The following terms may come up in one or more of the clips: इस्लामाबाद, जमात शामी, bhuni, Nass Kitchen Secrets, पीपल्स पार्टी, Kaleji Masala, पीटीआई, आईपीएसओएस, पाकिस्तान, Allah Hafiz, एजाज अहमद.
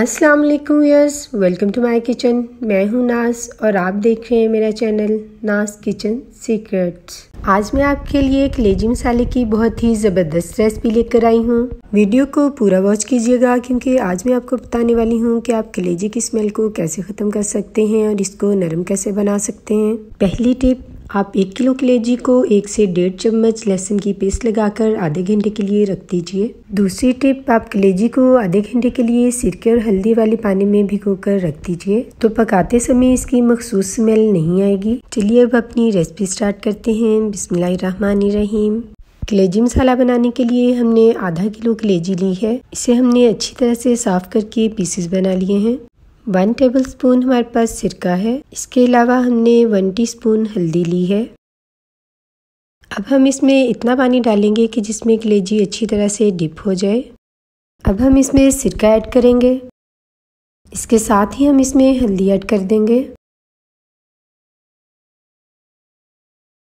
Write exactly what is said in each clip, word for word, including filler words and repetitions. अस्सलाम वालेकुम yes, welcome to my kitchen. मैं हूं नास और आप देख रहे हैं मेरा चैनल नास किचन सीक्रेट्स। आज मैं आपके लिए कलेजी मसाले की बहुत ही ज़बरदस्त रेसिपी लेकर आई हूं। वीडियो को पूरा वॉच कीजिएगा क्योंकि आज मैं आपको बताने वाली हूं कि आप कलेजी की स्मेल को कैसे ख़त्म कर सकते हैं और इसको नरम कैसे बना सकते हैं। पहली टिप, आप एक किलो कलेजी को एक से डेढ़ चम्मच लहसुन की पेस्ट लगाकर आधे घंटे के लिए रख दीजिए। दूसरी टिप, आप कलेजी को आधे घंटे के लिए सिरके और हल्दी वाले पानी में भिगोकर रख दीजिए तो पकाते समय इसकी मखसूस स्मेल नहीं आएगी। चलिए अब अपनी रेसिपी स्टार्ट करते हैं। बिस्मिल्लाहिर्रहमानिर्रहीम। कलेजी मसाला बनाने के लिए हमने आधा किलो कलेजी ली है। इसे हमने अच्छी तरह से साफ करके पीसेस बना लिए हैं। वन टेबल स्पून हमारे पास सिरका है। इसके अलावा हमने वन टीस्पून हल्दी ली है। अब हम इसमें इतना पानी डालेंगे कि जिसमें कलेजी अच्छी तरह से डिप हो जाए। अब हम इसमें सिरका ऐड करेंगे। इसके साथ ही हम इसमें हल्दी ऐड कर देंगे।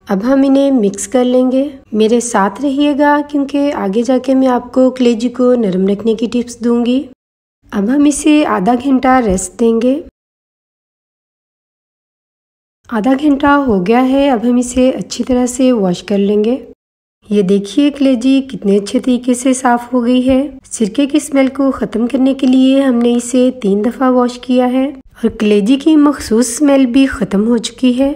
अब हम इन्हें मिक्स कर लेंगे। मेरे साथ रहिएगा क्योंकि आगे जाके मैं आपको कलेजी को नरम रखने की टिप्स दूंगी। अब हम इसे आधा घंटा रेस्ट देंगे। आधा घंटा हो गया है। अब हम इसे अच्छी तरह से वॉश कर लेंगे। ये देखिए कलेजी कितने अच्छे तरीके से साफ़ हो गई है। सिरके की स्मेल को ख़त्म करने के लिए हमने इसे तीन दफ़ा वॉश किया है और कलेजी की मखसूस स्मेल भी ख़त्म हो चुकी है।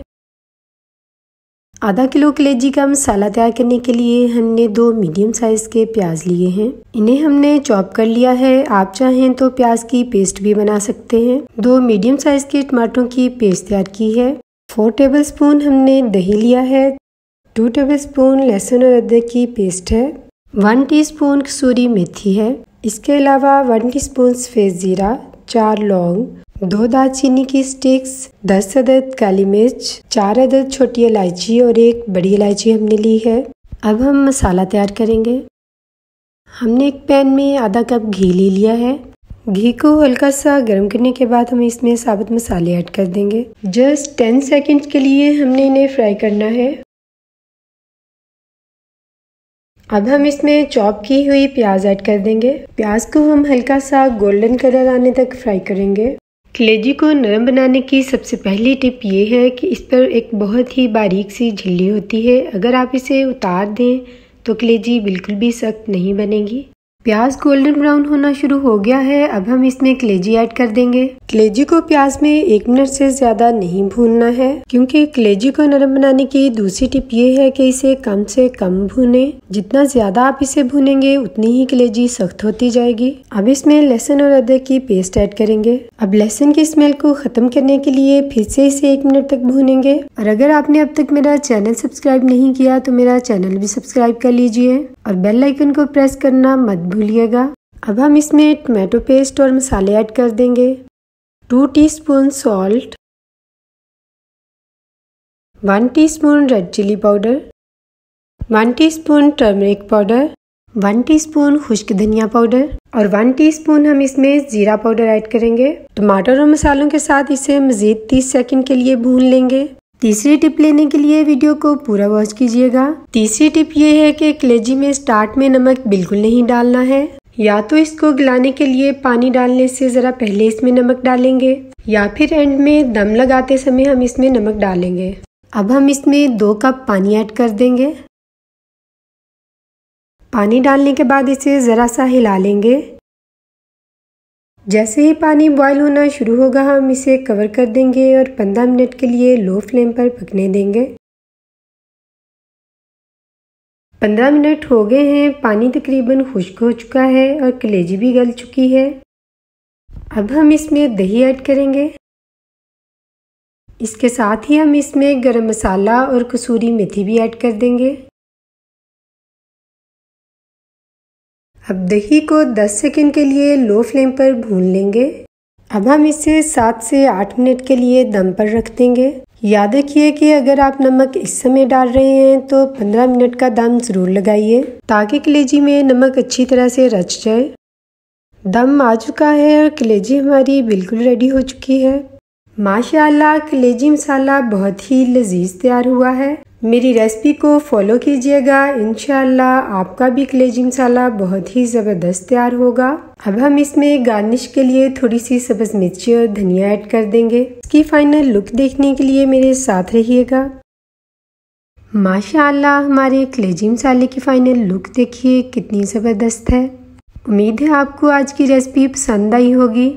आधा किलो कलेजी का मसाला तैयार करने के लिए हमने दो मीडियम साइज़ के प्याज लिए हैं। इन्हें हमने चॉप कर लिया है। आप चाहें तो प्याज की पेस्ट भी बना सकते हैं। दो मीडियम साइज़ के टमाटरों की पेस्ट तैयार की है। फोर टेबलस्पून हमने दही लिया है। टू टेबलस्पून लहसुन और अदरक की पेस्ट है। वन टीस्पून कसूरी मेथी है। इसके अलावा वन टीस्पून सफ़ेद ज़ीरा, चार लौंग, दो दालचीनी की स्टिक्स, दस अदद काली मिर्च, चार अदद छोटी इलायची और एक बड़ी इलायची हमने ली है। अब हम मसाला तैयार करेंगे। हमने एक पैन में आधा कप घी ले लिया है। घी को हल्का सा गर्म करने के बाद हम इसमें साबुत मसाले ऐड कर देंगे। जस्ट टेन सेकेंड के लिए हमने इन्हें फ्राई करना है। अब हम इसमें चॉप की हुई प्याज ऐड कर देंगे। प्याज को हम हल्का सा गोल्डन कलर आने तक फ्राई करेंगे। कलेजी को नरम बनाने की सबसे पहली टिप ये है कि इस पर एक बहुत ही बारीक सी झिल्ली होती है। अगर आप इसे उतार दें तो कलेजी बिल्कुल भी सख्त नहीं बनेगी। प्याज गोल्डन ब्राउन होना शुरू हो गया है। अब हम इसमें कलेजी ऐड कर देंगे। कलेजी को प्याज में एक मिनट से ज़्यादा नहीं भूनना है क्योंकि कलेजी को नरम बनाने की दूसरी टिप ये है कि इसे कम से कम भूनें। जितना ज़्यादा आप इसे भूनेंगे उतनी ही कलेजी सख्त होती जाएगी। अब इसमें लहसुन और अदरक की पेस्ट ऐड करेंगे। अब लहसुन की स्मेल को ख़त्म करने के लिए फिर से इसे एक मिनट तक भूनेंगे। और अगर आपने अब तक मेरा चैनल सब्सक्राइब नहीं किया तो मेरा चैनल भी सब्सक्राइब कर लीजिए और बेल आइकन को प्रेस करना मत भूलिएगा। अब हम इसमें टमाटो पेस्ट और मसाले ऐड कर देंगे। Two teaspoon salt, one teaspoon red chilli powder, one teaspoon turmeric powder, one teaspoon खुश्क धनिया पाउडर और वन टीस्पून हम इसमें जीरा पाउडर ऐड करेंगे। टमाटर और मसालों के साथ इसे मज़ीद तीस सेकंड के लिए भून लेंगे। तीसरी टिप लेने के लिए वीडियो को पूरा वॉच कीजिएगा। तीसरी टिप ये है कि कलेजी में स्टार्ट में नमक बिल्कुल नहीं डालना है। या तो इसको गलाने के लिए पानी डालने से ज़रा पहले इसमें नमक डालेंगे या फिर एंड में दम लगाते समय हम इसमें नमक डालेंगे। अब हम इसमें दो कप पानी ऐड कर देंगे। पानी डालने के बाद इसे ज़रा सा हिला लेंगे। जैसे ही पानी बॉयल होना शुरू होगा हम इसे कवर कर देंगे और पंद्रह मिनट के लिए लो फ्लेम पर पकने देंगे। पंद्रह मिनट हो गए हैं। पानी तकरीबन खुश्क हो चुका है और कलेजी भी गल चुकी है। अब हम इसमें दही ऐड करेंगे। इसके साथ ही हम इसमें गरम मसाला और कसूरी मेथी भी ऐड कर देंगे। अब दही को दस सेकंड के लिए लो फ्लेम पर भून लेंगे। अब हम इसे सात से आठ मिनट के लिए दम पर रख देंगे। याद रखिए कि अगर आप नमक इस समय डाल रहे हैं तो पंद्रह मिनट का दम ज़रूर लगाइए ताकि कलेजी में नमक अच्छी तरह से रच जाए। दम आ चुका है और कलेजी हमारी बिल्कुल रेडी हो चुकी है। माशाल्लाह कलेजी मसाला बहुत ही लजीज तैयार हुआ है। मेरी रेसिपी को फॉलो कीजिएगा, इंशाल्लाह आपका भी कलेजी मसाला बहुत ही ज़बरदस्त तैयार होगा। अब हम इसमें गार्निश के लिए थोड़ी सी सब्ज़ मिर्ची और धनिया ऐड कर देंगे। इसकी फाइनल लुक देखने के लिए मेरे साथ रहिएगा। माशाल्लाह हमारे कलेजी मसाले की फ़ाइनल लुक देखिए कितनी ज़बरदस्त है। उम्मीद है आपको आज की रेसिपी पसंद आई होगी।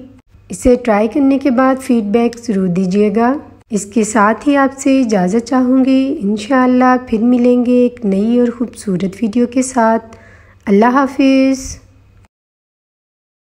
इसे ट्राई करने के बाद फीडबैक ज़रूर दीजिएगा। इसके साथ ही आपसे इजाज़त चाहूँगी। इंशाल्लाह फिर मिलेंगे एक नई और ख़ूबसूरत वीडियो के साथ। अल्लाह हाफिज़।